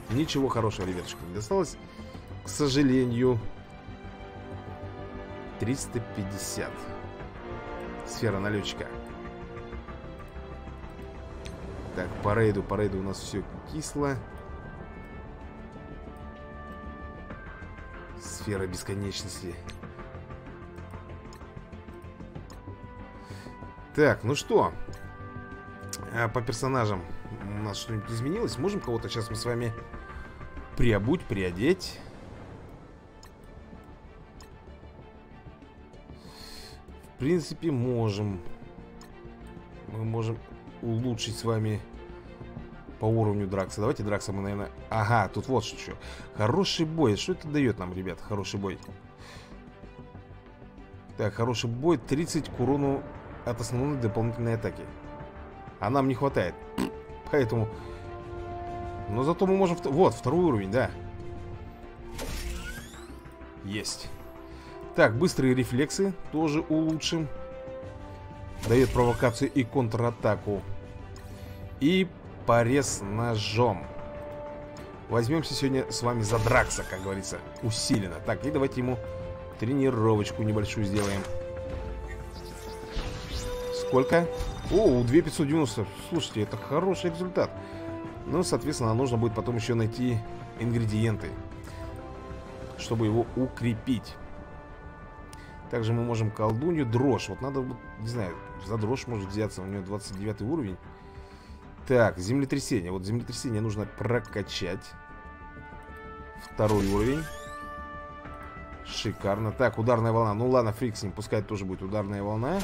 Ничего хорошего, ребятушки, не досталось. К сожалению. Триста пятьдесят. Сфера налетчика. Так, по рейду, по рейду у нас все кисло. Сфера бесконечности. Так, ну что? А по персонажам у нас что-нибудь изменилось? Можем кого-то сейчас мы с вами приобуть, приодеть? В принципе, можем. Мы можем... улучшить с вами по уровню Дракса. Давайте Дракса мы, наверное... Ага, тут вот что. Хороший бой. Что это дает нам, ребят? Хороший бой. Так, хороший бой. тридцать к урону от основной дополнительной атаки. А нам не хватает. Поэтому... Но зато мы можем... Вот, второй уровень, да. Есть. Так, быстрые рефлексы тоже улучшим. Дает провокацию и контратаку. И порез ножом. Возьмемся сегодня с вами за Дракса, как говорится, усиленно. Так, и давайте ему тренировочку небольшую сделаем. Сколько? О, две тысячи пятьсот девяносто. Слушайте, это хороший результат. Ну, соответственно, нужно будет потом еще найти ингредиенты, чтобы его укрепить. Также мы можем колдунью дрожь. Вот надо, не знаю, за дрожь может взяться. У нее двадцать девятый уровень. Так, землетрясение. Вот землетрясение нужно прокачать. Второй уровень. Шикарно. Так, ударная волна. Ну ладно, фиг с ним. Пускай тоже будет ударная волна.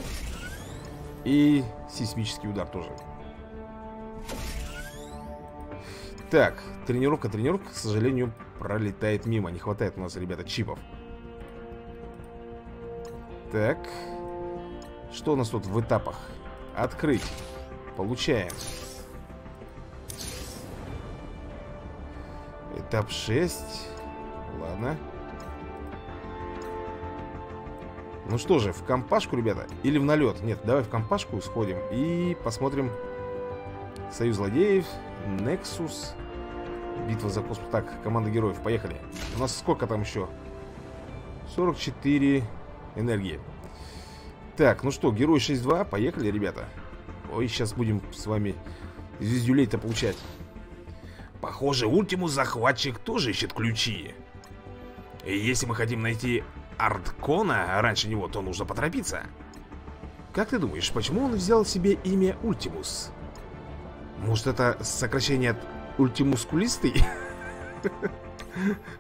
И сейсмический удар тоже. Так, тренировка, тренировка, к сожалению, пролетает мимо. Не хватает у нас, ребята, чипов. Так, что у нас тут в этапах? Открыть. Получаем. Этап шесть. Ладно. Ну что же, в компашку, ребята? Или в налет? Нет, давай в компашку сходим и посмотрим. Союз злодеев, Нексус, битва за космос. Так, команда героев, поехали. У нас сколько там еще? сорок четыре... энергии. Так, ну что, герой шесть два, поехали, ребята. Ой, сейчас будем с вами звездюлей-то получать. Похоже, Ультимус захватчик тоже ищет ключи. И если мы хотим найти Арткона раньше него, то нужно поторопиться. Как ты думаешь, почему он взял себе имя Ультимус? Может, это сокращение от Ультимускулистый?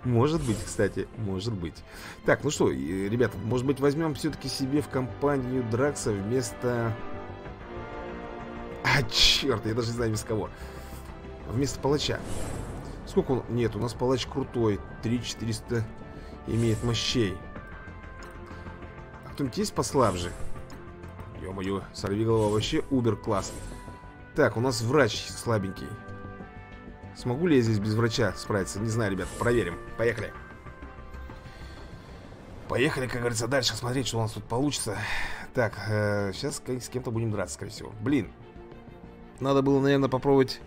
Может быть, кстати, может быть. Так, ну что, ребята, может быть, возьмем все-таки себе в компанию Дракса вместо... А, черт, я даже не знаю без кого. Вместо палача. Сколько он... Нет, у нас палач крутой. три тысячи четыреста имеет мощей. А кто-нибудь есть послабже? Ё-моё, Сорвиголова вообще убер классный. Так, у нас врач слабенький. Смогу ли я здесь без врача справиться? Не знаю, ребят, проверим. Поехали. Поехали, как говорится, дальше смотреть, что у нас тут получится. Так, э, сейчас с кем-то будем драться, скорее всего. Блин. Надо было, наверное, попробовать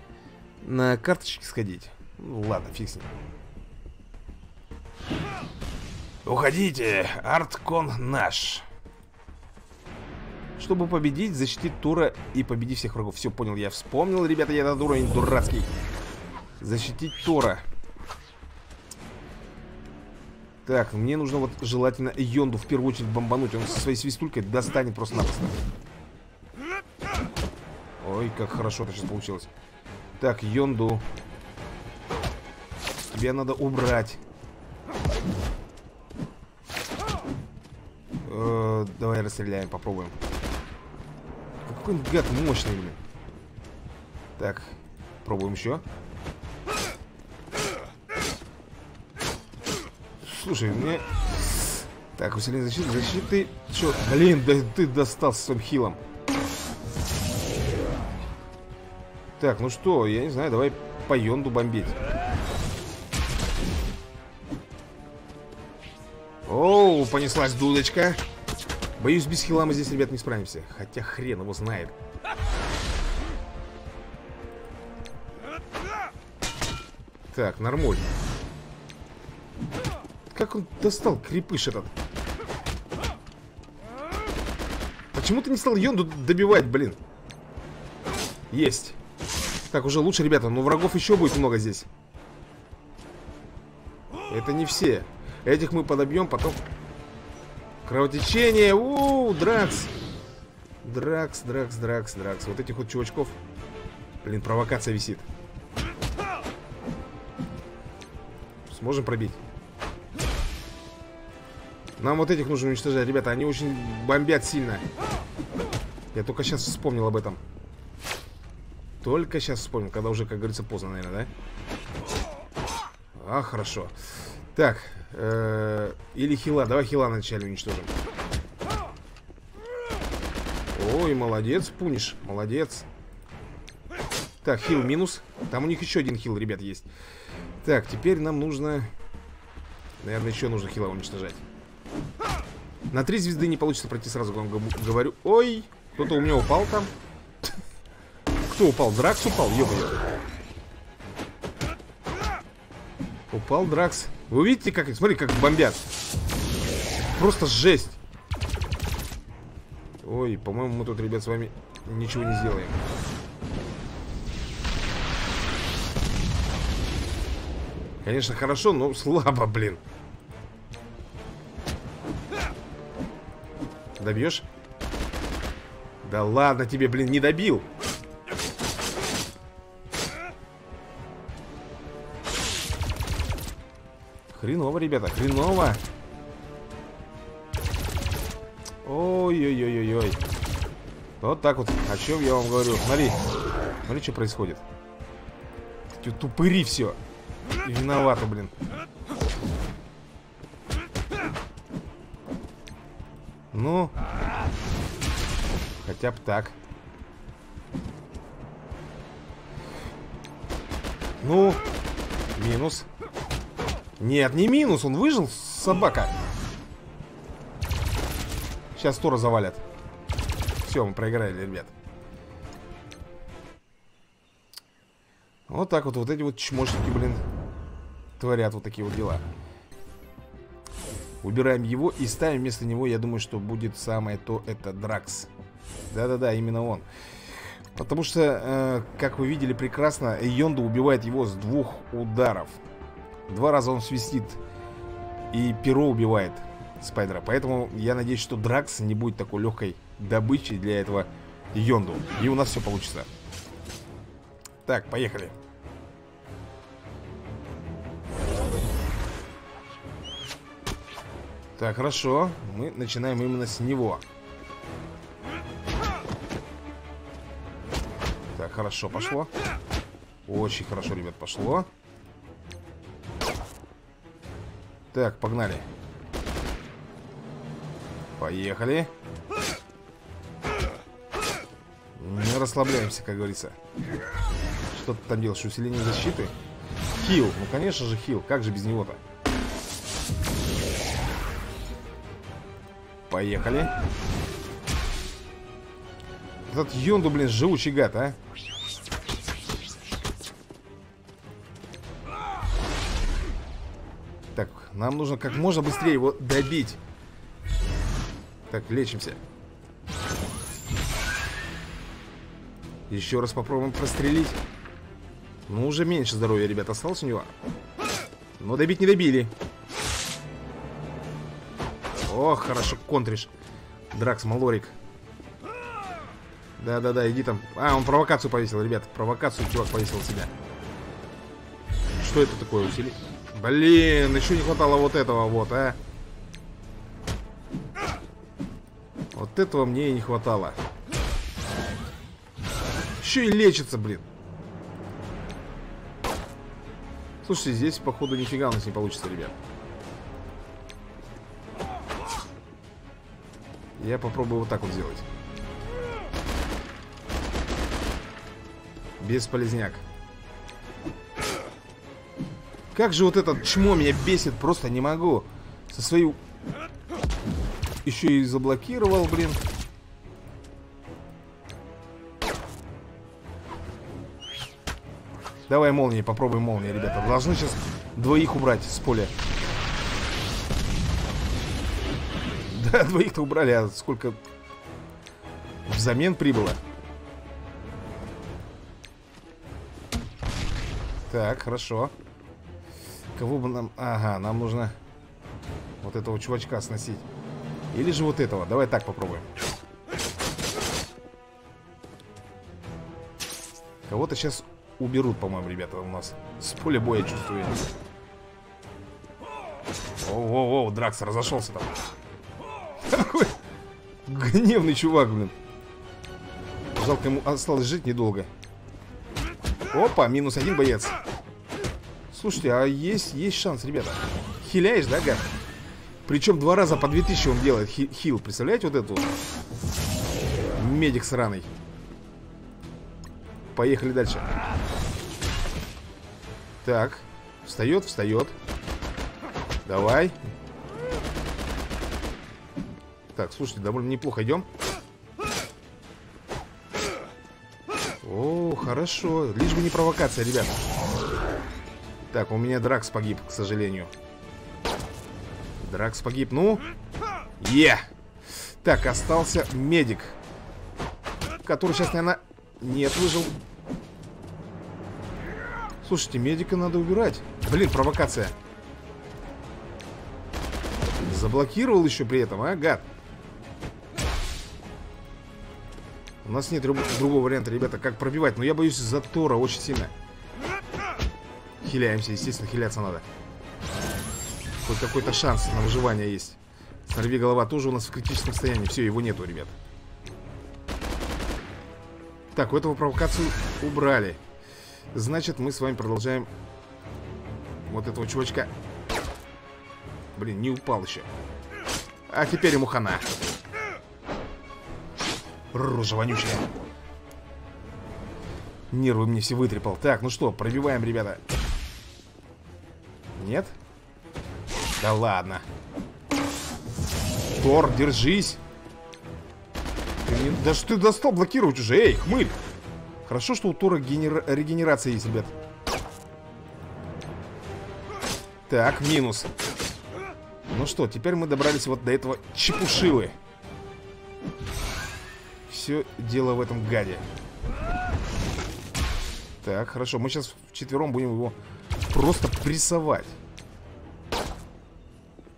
на карточки сходить. Ну, ладно, фиг с ним. Уходите! Арткон наш. Чтобы победить, защити Тора и победи всех врагов. Все, понял, я вспомнил, ребята, я этот уровень дурацкий. Защитить Тора. Так, мне нужно вот желательно Йонду в первую очередь бомбануть. Он со своей свистулькой достанет просто-напросто. Ой, как хорошо это сейчас получилось. Так, Йонду, тебя надо убрать. Э-э, давай расстреляем, попробуем. Какой-нибудь гад мощный, блин. Так, пробуем еще. Слушай, мне... Так, усиление защиты, защиты... Чё? Блин, да ты достал с своим хилом. Так, ну что, я не знаю, давай по Йонду бомбить. Оу, понеслась дудочка. Боюсь, без хила мы здесь, ребят, не справимся. Хотя хрен его знает. Так, нормально. Как он достал, крепыш этот? Почему ты не стал Йонду добивать, блин? Есть. Так, уже лучше, ребята, но врагов еще будет много здесь. Это не все. Этих мы подобьем, потом... Кровотечение! У-у-у, Дракс! Дракс, Дракс, Дракс, Дракс. Вот этих вот чувачков... Блин, провокация висит. Сможем пробить? Нам вот этих нужно уничтожать, ребята. Они очень бомбят сильно. Я только сейчас вспомнил об этом. Только сейчас вспомнил, когда уже, как говорится, поздно, наверное, да? А, хорошо. Так, э-э, или хила. Давай хила вначале уничтожим. Ой, молодец, Пуниш. Молодец. Так, хил минус. Там у них еще один хил, ребят, есть. Так, теперь нам нужно... Наверное, еще нужно хила уничтожать. На три звезды не получится пройти сразу, вам говорю. Ой, кто-то у меня упал там. Кто упал? Дракс упал? Ё-моё. Упал Дракс. Вы видите, как... Смотри, как бомбят. Просто жесть. Ой, по-моему, мы тут, ребят, с вами ничего не сделаем. Конечно, хорошо, но слабо, блин. Добьешь? Да ладно тебе, блин, не добил. Хреново, ребята, хреново. Ой-ой-ой-ой-ой. Вот так вот, о чем я вам говорю. Смотри, смотри, что происходит. Эти тупыри все. Виноваты, блин. Ну, хотя бы так. Ну, минус. Нет, не минус, он выжил, собака. Сейчас Тора завалят. Все, мы проиграли, ребят. Вот так вот, вот эти вот чмошники, блин, творят вот такие вот дела. Убираем его и ставим вместо него, я думаю, что будет самое то, это Дракс. Да-да-да, именно он. Потому что, э, как вы видели прекрасно, Йонду убивает его с двух ударов. Два раза он свистит и перо убивает. Спайдера. Поэтому я надеюсь, что Дракс не будет такой легкой добычей для этого Йонду. И у нас все получится. Так, поехали. Так, хорошо. Мы начинаем именно с него. Так, хорошо пошло. Очень хорошо, ребят, пошло. Так, погнали. Поехали. Не расслабляемся, как говорится. Что ты там делаешь? Усиление защиты? Хил. Ну, конечно же, хил. Как же без него-то? Поехали. Этот Йонду, блин, живучий гад, а. Так, нам нужно как можно быстрее его добить. Так, лечимся. Еще раз попробуем прострелить. Ну, уже меньше здоровья, ребят, осталось у него. Но добить не добили. О, хорошо, контришь. Дракс, малорик. Да-да-да, иди там. А, он провокацию повесил, ребят. Провокацию чувак повесил себя. Что это такое? Усили... Блин, еще не хватало вот этого вот, а. Вот этого мне и не хватало. Еще и лечится, блин. Слушайте, здесь, походу, нифига у нас не получится, ребят. Я попробую вот так вот сделать. Бесполезняк. Как же вот этот чмо меня бесит, просто не могу. Со свою... Еще и заблокировал, блин. Давай молнии, попробуй молнии, ребята. Должны сейчас двоих убрать с поля. Да, двоих-то убрали, а сколько взамен прибыло. Так, хорошо. Кого бы нам... Ага, нам нужно вот этого чувачка сносить. Или же вот этого. Давай так попробуем. Кого-то сейчас уберут, по-моему, ребята, у нас. С поля боя чувствую. О-о-о, Дракс разошелся там. Такой гневный чувак, блин. Жалко, ему осталось жить недолго. Опа, минус один боец. Слушайте, а есть, есть шанс, ребята. Хиляешь, да, гад? Причем два раза по две тысячи он делает хил. Представляете, вот эту вот? Медик сраный. Поехали дальше. Так. Встает, встает. Давай. Так, слушайте, довольно неплохо идем. О, хорошо. Лишь бы не провокация, ребята. Так, у меня Дракс погиб, к сожалению. Дракс погиб, ну. Е! Так, остался медик, который сейчас, наверное, нет, выжил. Слушайте, медика надо убирать. Блин, провокация. Заблокировал еще при этом, а, гад. У нас нет другого варианта, ребята, как пробивать. Но я боюсь за Тора очень сильно. Хиляемся, естественно, хиляться надо. Хоть какой-то шанс на выживание есть. Сорвиголова тоже у нас в критическом состоянии. Все, его нету, ребят. Так, у этого провокацию убрали. Значит, мы с вами продолжаем. Вот этого чувачка. Блин, не упал еще. А теперь ему хана. Рожа вонючая. Нервы мне все вытрепал. Так, ну что, пробиваем, ребята. Нет? Да ладно. Тор, держись. Ты не... Да что ты достал блокировать уже? Эй, хмырь. Хорошо, что у Тора генер... регенерация есть, ребят. Так, минус. Ну что, теперь мы добрались вот до этого чепушилы. Все дело в этом гаде. Так, хорошо, мы сейчас вчетвером будем его просто прессовать.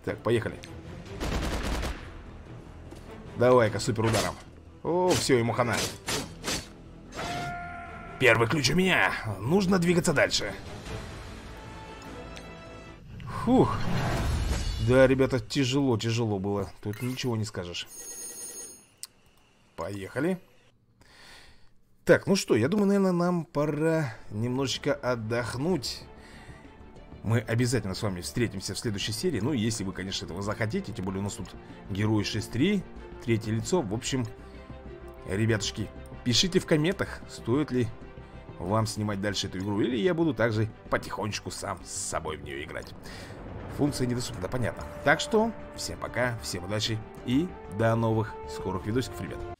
Так, поехали. Давай-ка, супер ударом. О, все, ему хана. Первый ключ у меня. Нужно двигаться дальше. Фух. Да, ребята, тяжело, тяжело было. Тут ничего не скажешь. Поехали. Так, ну что, я думаю, наверное, нам пора немножечко отдохнуть. Мы обязательно с вами встретимся в следующей серии. Ну, если вы, конечно, этого захотите. Тем более у нас тут герой шесть три, третье лицо. В общем, ребятушки, пишите в комментах, стоит ли вам снимать дальше эту игру. Или я буду также потихонечку сам с собой в нее играть. Функция недоступна, да, понятно. Так что, всем пока, всем удачи и до новых скорых видосиков, ребят.